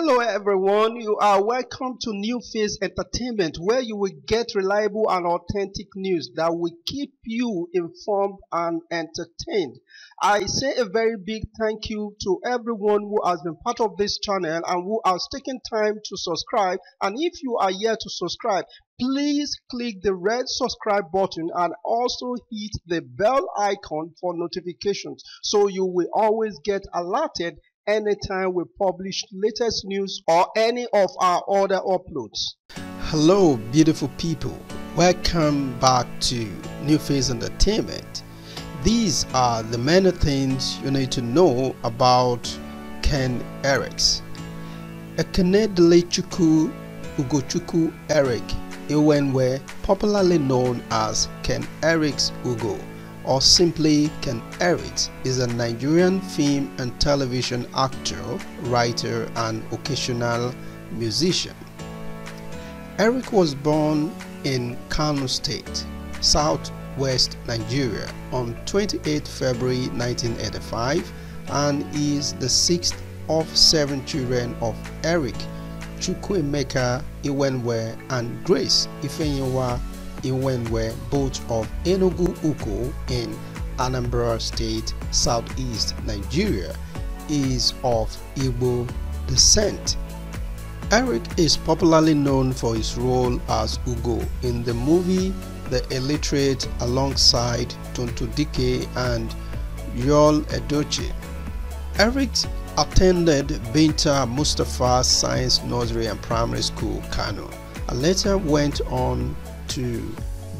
Hello everyone, you are welcome to New Phase Entertainment, where you will get reliable and authentic news that will keep you informed and entertained. I say a very big thank you to everyone who has been part of this channel and who has taken time to subscribe. And if you are here to subscribe, please click the red subscribe button and also hit the bell icon for notifications so you will always get alerted anytime we publish latest news or any of our other uploads. Hello beautiful people, welcome back to New Phase Entertainment. These are the many things you need to know about Ken Erics. Kenedichukwu Ugochukwu Eric Iwenwe, popularly known as Ken Erics Ugo, or simply Ken Erics, is a Nigerian film and television actor, writer and occasional musician. Eric was born in Kano State, southwest Nigeria on 28 February 1985 and is the sixth of 7 children of Eric Chukwuemeka Iwenwe and Grace Ifeyinwa Nwenweh, both of Enugwu-Ukwu in Anambra State, southeast Nigeria, is of Igbo descent. Eric is popularly known for his role as Ugo in the movie The Illiterate alongside Tonto Dikeh and Yul Edochie. Eric attended Binta Mustafa Science Nursery and Primary School, Kano, and later went on to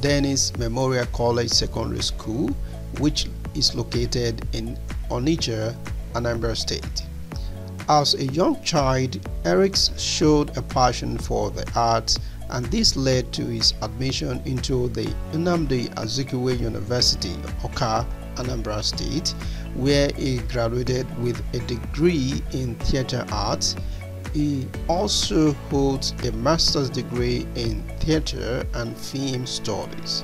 Dennis Memorial College Secondary School, which is located in Onitsha, Anambra State. As a young child, Erics showed a passion for the arts, and this led to his admission into the Nnamdi Azikiwe University, Awka, Anambra State, where he graduated with a degree in theatre arts. He also holds a master's degree in theatre and film studies.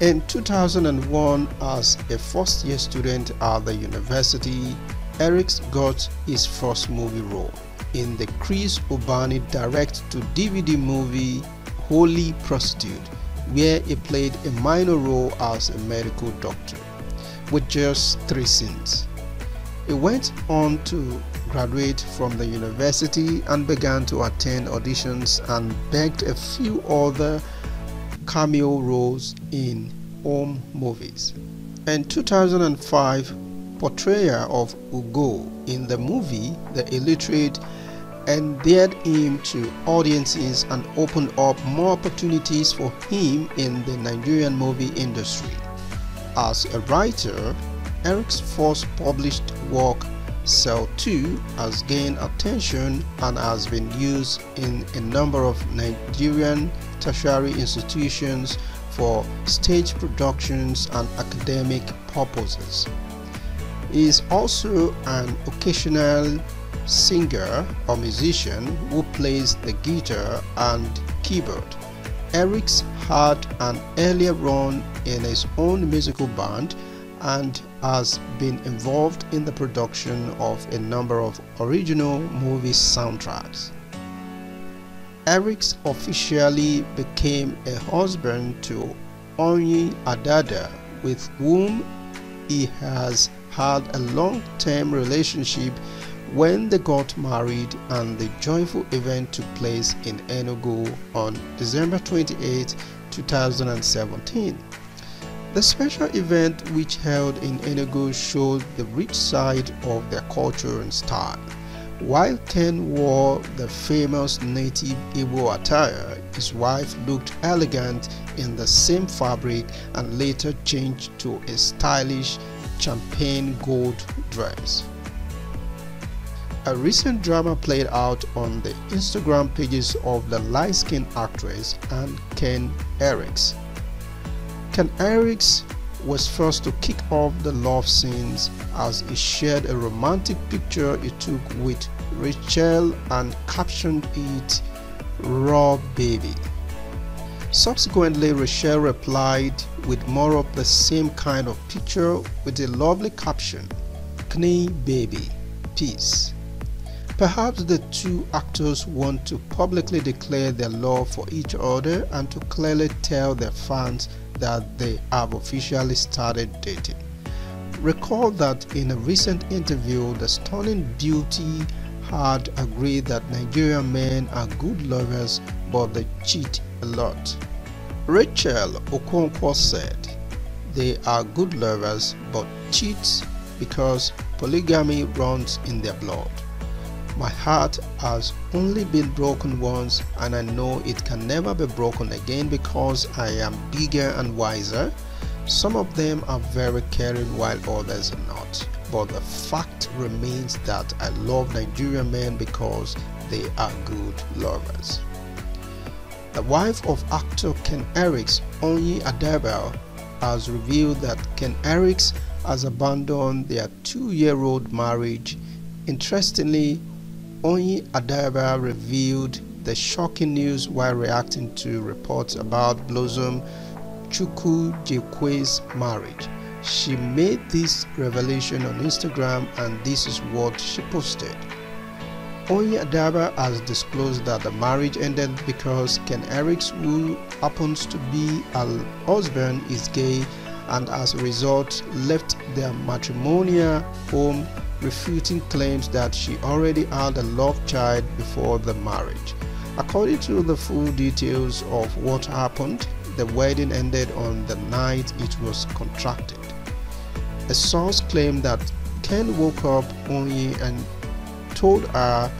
In 2001, as a first-year student at the university, Erics got his first movie role in the Chris Ubani direct-to-DVD movie Holy Prostitute, where he played a minor role as a medical doctor, with just 3 scenes. He went on to graduate from the university and began to attend auditions and begged a few other cameo roles in home movies. In 2005, portrayal of Ugo in the movie The Illiterate endeared him to audiences and opened up more opportunities for him in the Nigerian movie industry. As a writer, Eric's first published work, Cell 2, has gained attention and has been used in a number of Nigerian tertiary institutions for stage productions and academic purposes. He is also an occasional singer or musician who plays the guitar and keyboard. Erics had an earlier run in his own musical band and has been involved in the production of a number of original movie soundtracks. Erics officially became a husband to Onyi Adaba, with whom he has had a long-term relationship when they got married, and the joyful event took place in Enugu on December 28, 2017. The special event, which held in Enugu, showed the rich side of their culture and style. While Ken wore the famous native Igbo attire, his wife looked elegant in the same fabric and later changed to a stylish champagne gold dress. A recent drama played out on the Instagram pages of the light-skinned actress and Ken Erics. Ken Erics was first to kick off the love scenes as he shared a romantic picture he took with Rachel and captioned it "Raw Baby." Subsequently, Rachel replied with more of the same kind of picture with a lovely caption, "Knee Baby, Peace." Perhaps the two actors want to publicly declare their love for each other and to clearly tell their fans that they have officially started dating. Recall that in a recent interview, the stunning beauty had agreed that Nigerian men are good lovers but they cheat a lot. Rachel Okonkwo said, "They are good lovers but cheat because polygamy runs in their blood. My heart has only been broken once and I know it can never be broken again because I am bigger and wiser. Some of them are very caring while others are not, but the fact remains that I love Nigerian men because they are good lovers." The wife of actor Ken Eric's, Onyi Adaba, has revealed that Ken Eric's has abandoned their 2-year-old marriage. Interestingly, Onyi Adaba revealed the shocking news while reacting to reports about Blossom Chukwujekwe's marriage. She made this revelation on Instagram and this is what she posted. Onyi Adaba has disclosed that the marriage ended because Ken Eric's, who happens to be her husband, is gay and as a result left their matrimonial home, refuting claims that she already had a love child before the marriage. According to the full details of what happened, the wedding ended on the night it was contracted. A source claimed that Ken woke up Onyi and told her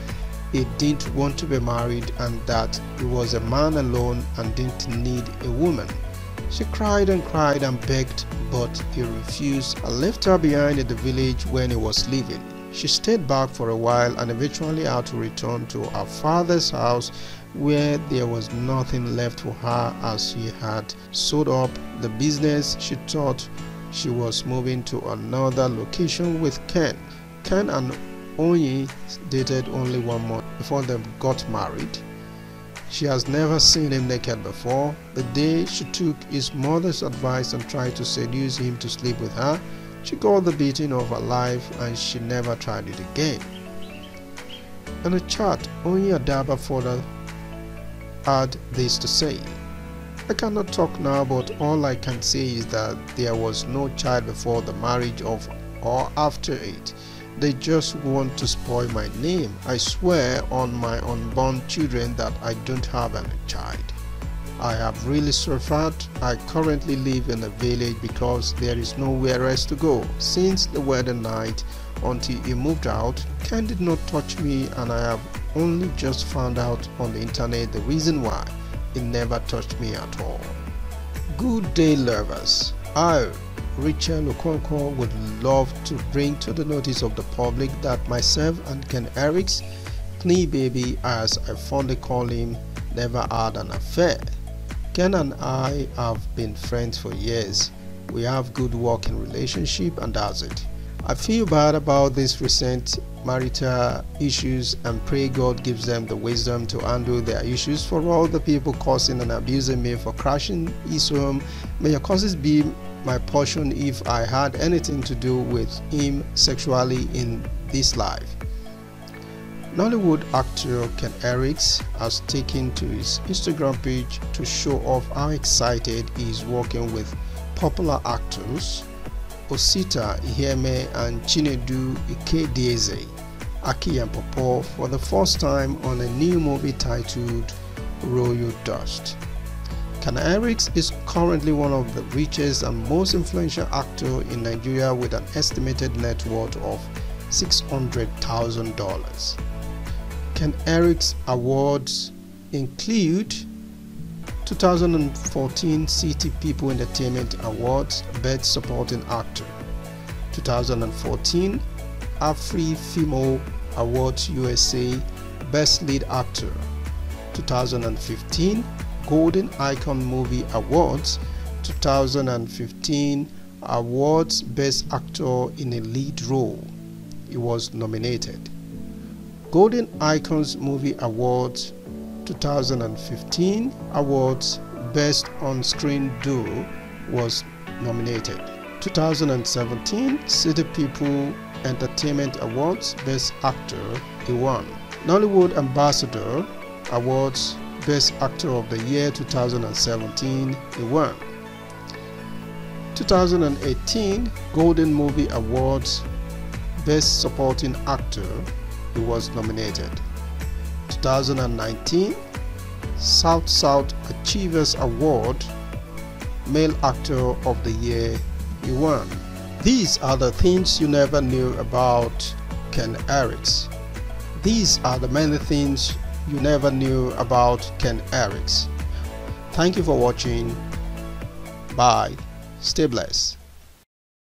he didn't want to be married and that he was a man alone and didn't need a woman. She cried and cried and begged, but he refused and left her behind in the village when he was leaving. She stayed back for a while and eventually had to return to her father's house, where there was nothing left for her as she had sold up the business. She thought she was moving to another location with Ken. Ken and Onyi dated only 1 month before they got married. She has never seen him naked before. The day she took his mother's advice and tried to seduce him to sleep with her, she got the beating of her life and she never tried it again. In a chat, Onyi Adaba further had this to say: "I cannot talk now, but all I can say is that there was no child before the marriage of or after it. They just want to spoil my name. I swear on my unborn children that I don't have any child. I have really suffered. I currently live in a village because there is nowhere else to go. Since the wedding night until he moved out, Ken did not touch me and I have only just found out on the internet the reason why. It never touched me at all." Good day, lovers. I, Rachel Okonkwo, would love to bring to the notice of the public that myself and Ken Eric's, Knee Baby as I fondly call him, never had an affair. Ken and I have been friends for years. We have good working relationship and that's it. I feel bad about these recent marital issues and pray God gives them the wisdom to handle their issues. For all the people causing and abusing me for crashing his home, may your causes be my portion if I had anything to do with him sexually in this life. Nollywood actor Ken Eric's has taken to his Instagram page to show off how excited he is working with popular actors Osita Iheime and Chinedu Ikedeze, Aki and Popo for the first time on a new movie titled Royal Dust. Ken Eric's is currently one of the richest and most influential actors in Nigeria with an estimated net worth of $600,000. Ken Eric's awards include 2014 City People Entertainment Awards Best Supporting Actor, 2014 Afri Female Awards USA Best Lead Actor, 2015 Golden Icon Movie Awards, 2015 Awards Best Actor in a Lead Role. He was nominated. Golden Icons Movie Awards 2015 Awards Best On-Screen Duo was nominated. 2017 City People Entertainment Awards Best Actor, he won. Nollywood Ambassador Awards Best Actor of the Year 2017, he won. 2018 Golden Movie Awards Best Supporting Actor, he was nominated. 2019 South-South Achievers Award Male Actor of the Year, he won. These are the things you never knew about Ken Erics. These are the many things you never knew about Ken Erics. Thank you for watching. Bye. Stay blessed.